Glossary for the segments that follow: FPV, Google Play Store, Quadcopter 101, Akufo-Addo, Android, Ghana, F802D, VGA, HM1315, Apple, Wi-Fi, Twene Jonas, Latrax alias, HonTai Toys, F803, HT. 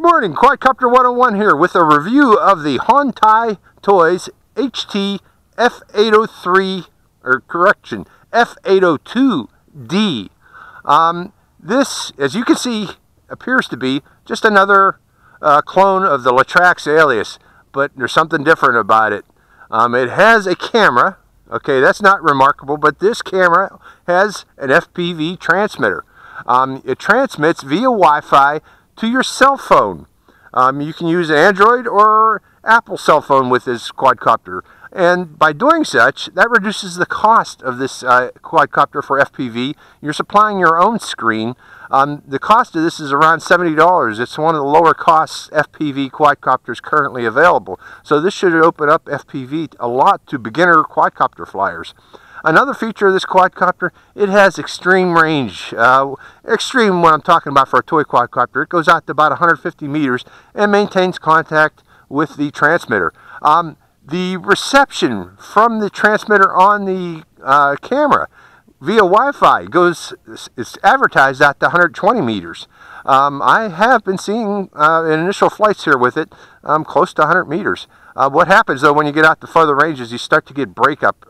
Good morning, Quadcopter 101 here with a review of the HonTai Toys HT F803, or correction, F802D. This, as you can see, appears to be just another clone of the Latrax alias, but there's something different about it. It has a camera. Okay, that's not remarkable, but this camera has an FPV transmitter. It transmits via Wi-Fi to your cell phone. You can use an Android or Apple cell phone with this quadcopter, and by doing such, that reduces the cost of this quadcopter for FPV. You're supplying your own screen. The cost of this is around $70. It's one of the lower cost FPV quadcopters currently available, so this should open up FPV a lot to beginner quadcopter flyers. Another feature of this quadcopter, it has extreme range. Extreme, what I'm talking about for a toy quadcopter, it goes out to about 150 meters and maintains contact with the transmitter. The reception from the transmitter on the camera via Wi-Fi goes, it's advertised out to 120 meters. I have been seeing initial flights here with it close to 100 meters. What happens though when you get out to further ranges, you start to get breakup,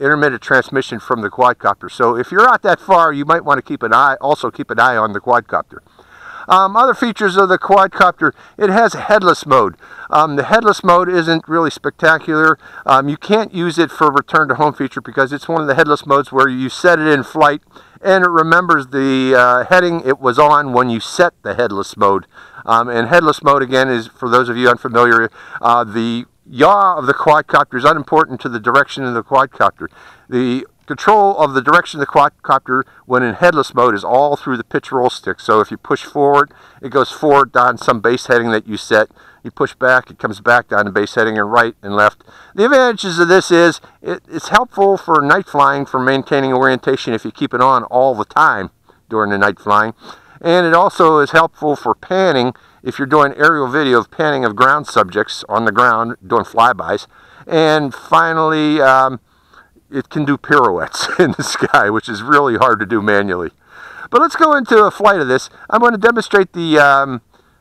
intermittent transmission from the quadcopter. So if you're out that far, you might want to keep an eye on the quadcopter. Other features of the quadcopter, it has a headless mode. The headless mode isn't really spectacular. You can't use it for return to home feature because it's one of the headless modes where you set it in flight and it remembers the heading it was on when you set the headless mode. And headless mode, again, is, for those of you unfamiliar, the yaw of the quadcopter is unimportant to the direction of the quadcopter. The control of the direction of the quadcopter when in headless mode is all through the pitch roll stick. So if you push forward, it goes forward down some base heading that you set. You push back, it comes back down to base heading, and right and left. The advantages of this is it's helpful for night flying for maintaining orientation if you keep it on all the time during the night flying. And it also is helpful for panning if you're doing aerial video of panning of ground subjects on the ground, doing flybys. And finally, it can do pirouettes in the sky, which is really hard to do manually. But let's go into a flight of this. I'm going to demonstrate the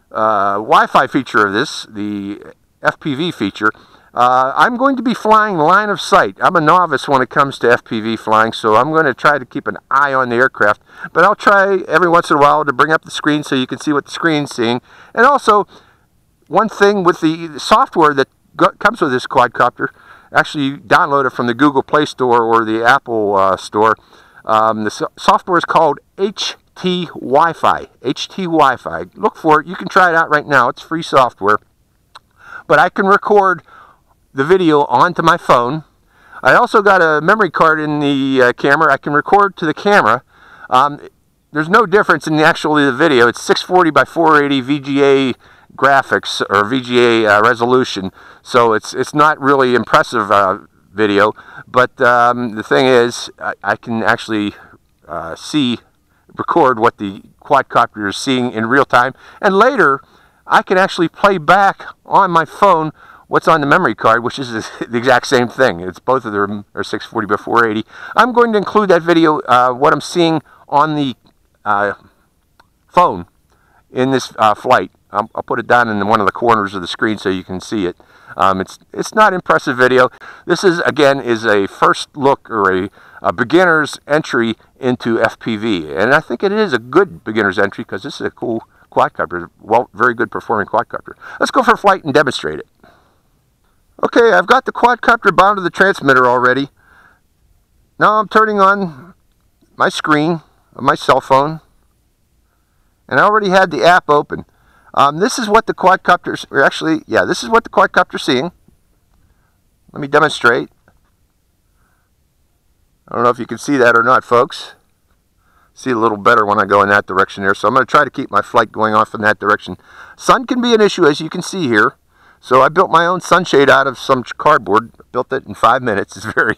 Wi-Fi feature of this, the FPV feature. I'm going to be flying line of sight. I'm a novice when it comes to FPV flying, so I'm going to try to keep an eye on the aircraft. But I'll try every once in a while to bring up the screen so you can see what the screen's seeing. And also, one thing with the software that comes with this quadcopter, actually you download it from the Google Play Store or the Apple Store. The software is called HT Wi-Fi. Look for it. You can try it out right now. It's free software. But I can record the video onto my phone. I also got a memory card in the camera. I can record to the camera. There's no difference in the video. It's 640 by 480 VGA graphics or VGA resolution, so it's not really impressive video, but the thing is I can actually record what the quadcopter is seeing in real time, and later I can actually play back on my phone what's on the memory card, which is the exact same thing. It's both of them are 640 by 480. I'm going to include that video, what I'm seeing on the phone in this flight. I'll put it down in one of the corners of the screen so you can see it. It's not impressive video. This is, again, is a first look or a beginner's entry into FPV, and I think it is a good beginner's entry because this is a cool quadcopter, very good performing quadcopter. Let's go for a flight and demonstrate it. Okay, I've got the quadcopter bound to the transmitter already. Now I'm turning on my screen of my cell phone, and I already had the app open. This is what the quadcopter's, or actually, yeah, this is what the quadcopter's seeing. Let me demonstrate. I don't know if you can see that or not, folks. See a little better when I go in that direction there, so I'm going to try to keep my flight going off in that direction. Sun can be an issue, as you can see here. So I built my own sunshade out of some cardboard. Built it in 5 minutes. It's very,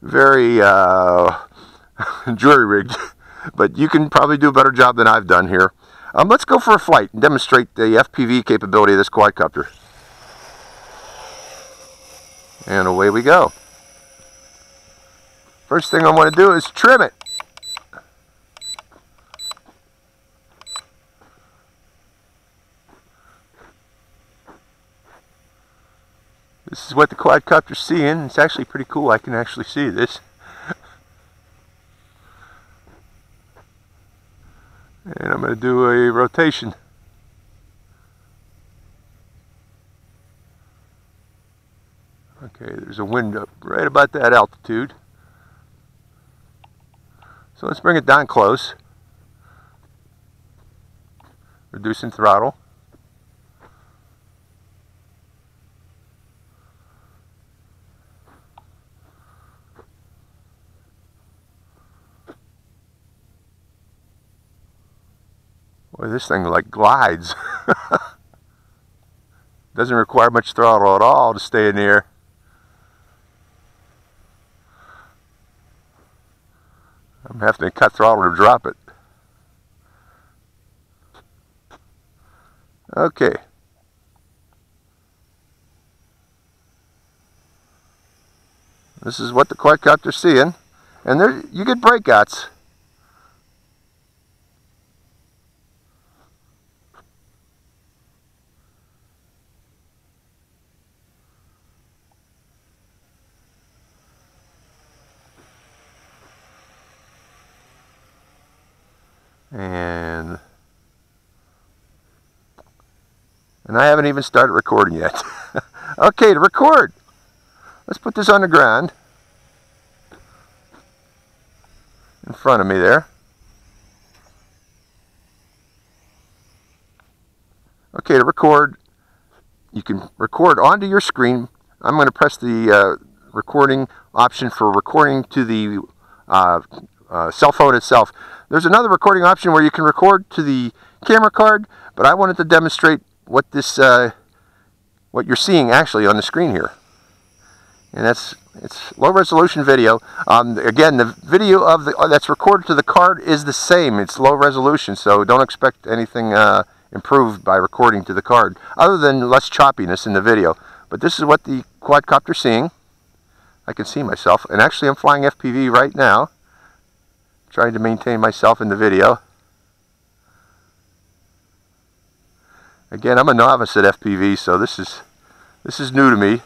very jury-rigged. But you can probably do a better job than I've done here. Let's go for a flight and demonstrate the FPV capability of this quadcopter. And away we go. First thing I want to do is trim it. This is what the quadcopter's seeing. It's actually pretty cool. I can actually see this. And I'm going to do a rotation. Okay, there's a wind up right about that altitude. So let's bring it down close. Reducing throttle. Boy, this thing like glides. Doesn't require much throttle at all to stay in the air. I'm having to cut throttle to drop it. Okay. This is what the quadcopter's seeing. And there you get breakouts. And I haven't even started recording yet. Okay, to record. Let's put this on the ground. In front of me there. Okay, to record. You can record onto your screen. I'm going to press the recording option for recording to the cell phone itself. There's another recording option where you can record to the camera card, but I wanted to demonstrate what this, what you're seeing actually on the screen here, and it's low resolution video. Again, the video of the that's recorded to the card is the same. It's low resolution, so don't expect anything improved by recording to the card, other than less choppiness in the video. But this is what the quadcopter's seeing. I can see myself, and actually I'm flying FPV right now. Trying to maintain myself in the video. Again, I'm a novice at FPV, so this is new to me.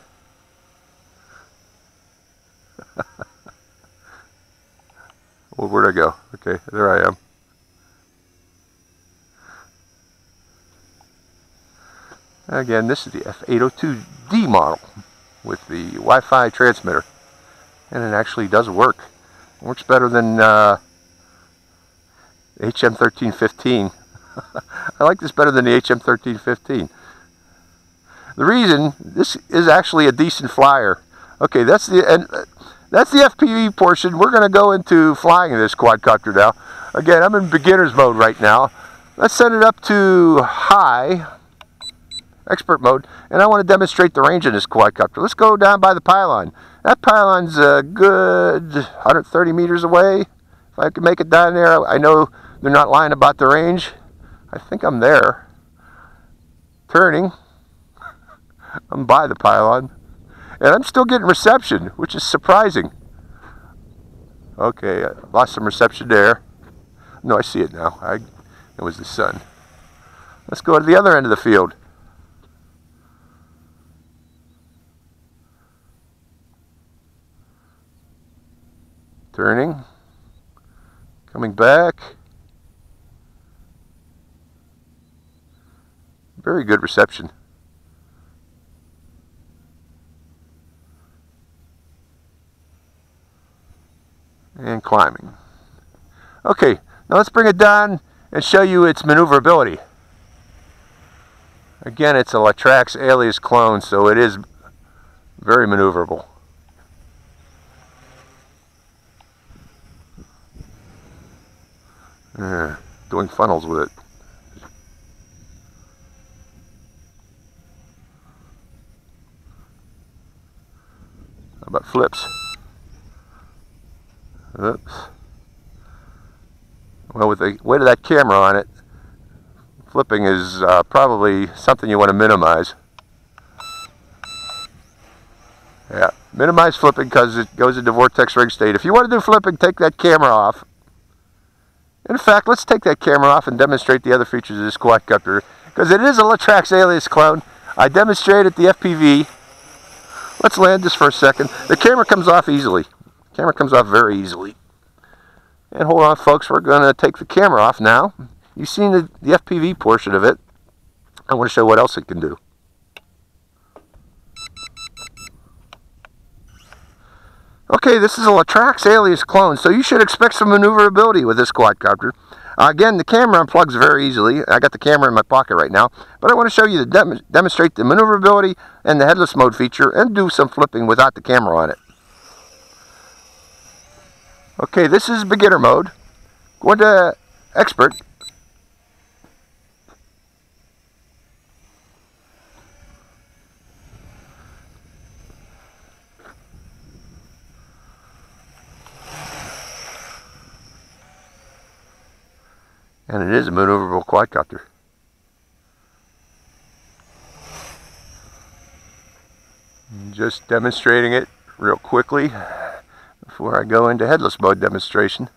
Well, where'd I go? Okay, there I am. Again, this is the F802D model with the Wi-Fi transmitter, and it actually does work. It works better than HM1315. I like this better than the HM1315. The reason this is actually a decent flyer. Okay, that's the FPV portion. We're going to go into flying this quadcopter now. Again, I'm in beginner's mode right now. Let's set it up to high, expert mode, and I want to demonstrate the range of this quadcopter. Let's go down by the pylon. That pylon's a good 130 meters away. If I can make it down there, I know they're not lying about the range. I think I'm there. Turning. I'm by the pylon. And I'm still getting reception, which is surprising. Okay, I lost some reception there. No, I see it now. It was the sun. Let's go to the other end of the field. Turning. Coming back. Very good reception. And climbing. Okay, now let's bring it down and show you its maneuverability. Again, it's a Latrax alias clone, so it is very maneuverable. Doing funnels with it. How about flips? Oops. Well, with the weight of that camera on it, flipping is probably something you want to minimize. Yeah, minimize flipping because it goes into vortex rig state. If you want to do flipping, take that camera off. In fact, let's take that camera off and demonstrate the other features of this quadcopter because it is a Latrax alias clone. I demonstrated the FPV. Let's land just for a second. The camera comes off easily. The camera comes off very easily. And hold on, folks, we're going to take the camera off now. You've seen the FPV portion of it. I want to show what else it can do. Okay, this is a Latrax alias clone, so you should expect some maneuverability with this quadcopter. Again, the camera unplugs very easily. I got the camera in my pocket right now, but I want to show you, demonstrate the maneuverability and the headless mode feature and do some flipping without the camera on it. Okay, this is beginner mode. Going to expert. And it is a maneuverable quadcopter. Just demonstrating it real quickly before I go into headless mode demonstration.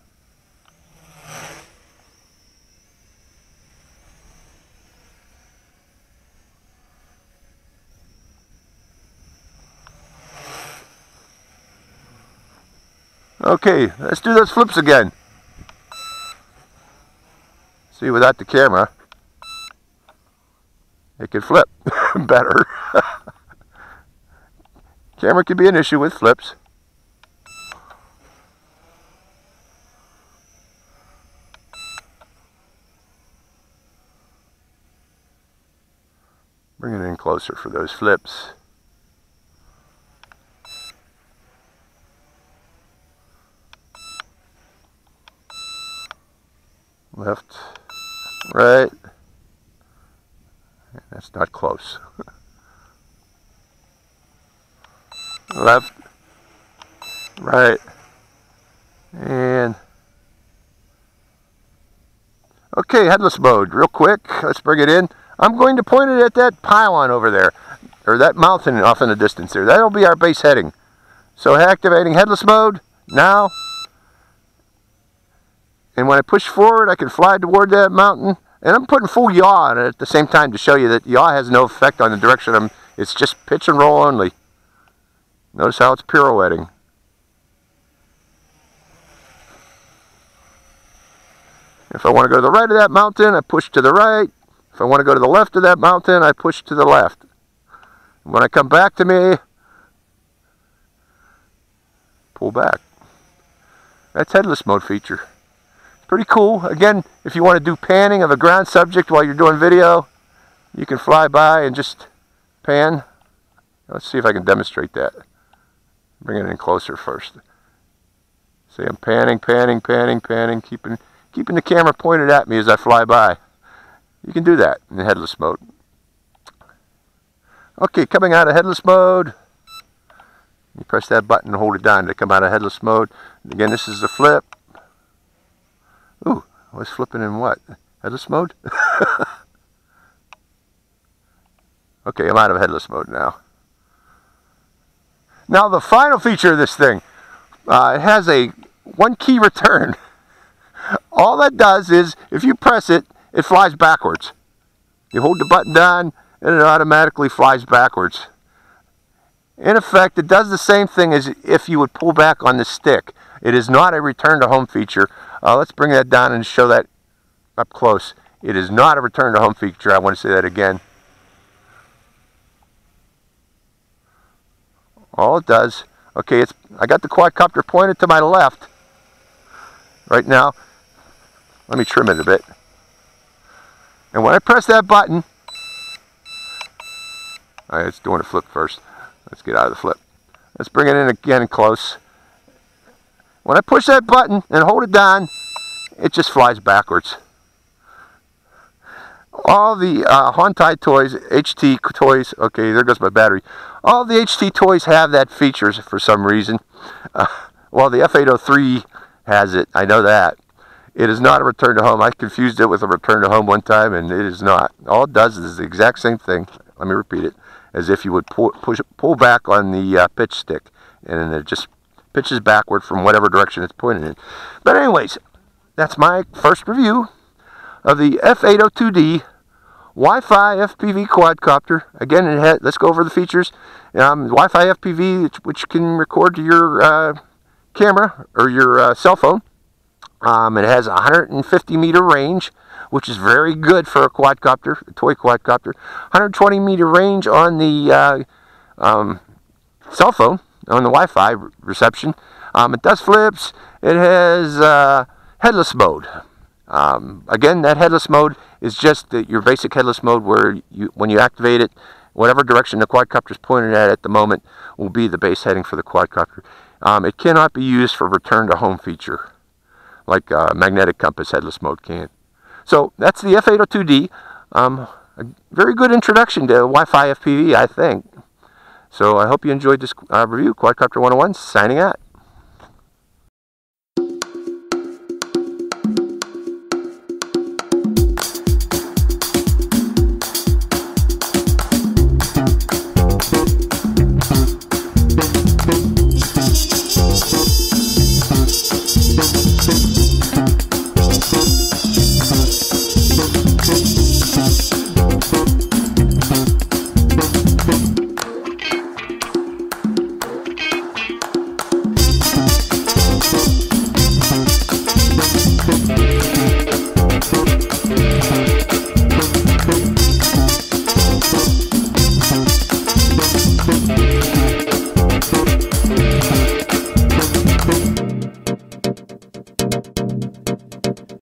Okay, let's do those flips again. See, without the camera, it could flip better. Camera could be an issue with flips. Bring it in closer for those flips. Left. Right. That's not close. Left. Right. And okay, headless mode. Real quick, let's bring it in. I'm going to point it at that pylon over there, or that mountain off in the distance there. That'll be our base heading. So activating headless mode now. And when I push forward, I can fly toward that mountain. And I'm putting full yaw on it at the same time to show you that yaw has no effect on the direction I'm... It's just pitch and roll only. Notice how it's pirouetting. If I want to go to the right of that mountain, I push to the right. If I want to go to the left of that mountain, I push to the left. And when I come back to me, pull back. That's headless mode feature. Pretty cool. Again, if you want to do panning of a ground subject while you're doing video, you can fly by and just pan. Let's see if I can demonstrate that. Bring it in closer first. See, I'm panning, panning, panning, panning, keeping the camera pointed at me as I fly by. You can do that in the headless mode. Okay, coming out of headless mode, you press that button and hold it down to come out of headless mode. Again, this is the flip. Ooh, I was flipping in what? Headless mode? Okay, I'm out of headless mode now. Now the final feature of this thing, it has a one key return. All that does is, if you press it, it flies backwards. You hold the button down, and it automatically flies backwards. In effect, it does the same thing as if you would pull back on the stick. It is not a return to home feature. Let's bring that down and show that up close. It is not a return to home feature. I want to say that again. All it does, okay, I got the quadcopter pointed to my left right now. Let me trim it a bit. And when I press that button, all right, it's doing a flip first. Let's get out of the flip. Let's bring it in again close. When I push that button and hold it down, it just flies backwards. All the HonTai Toys, HT Toys, okay, there goes my battery. All the HT Toys have that feature for some reason. Well, the F803 has it, I know that. It is not a return to home. I confused it with a return to home one time, and it is not. All it does is the exact same thing, let me repeat it, as if you would pull back on the pitch stick, and then it just pitches backward from whatever direction it's pointed in. But anyways, that's my first review of the F802D Wi-Fi FPV quadcopter. Again, let's go over the features. Wi-Fi FPV, which can record to your camera or your cell phone. It has 150-meter range, which is very good for a quadcopter, a toy quadcopter. 120-meter range on the cell phone, on the Wi-Fi reception. It does flips. It has headless mode. Again, that headless mode is just your basic headless mode where when you activate it, whatever direction the quadcopter is pointed at the moment will be the base heading for the quadcopter. It cannot be used for return to home feature like magnetic compass headless mode can. So that's the F802D. A very good introduction to Wi-Fi FPV, I think. So I hope you enjoyed this review. Quadcopter 101 signing out.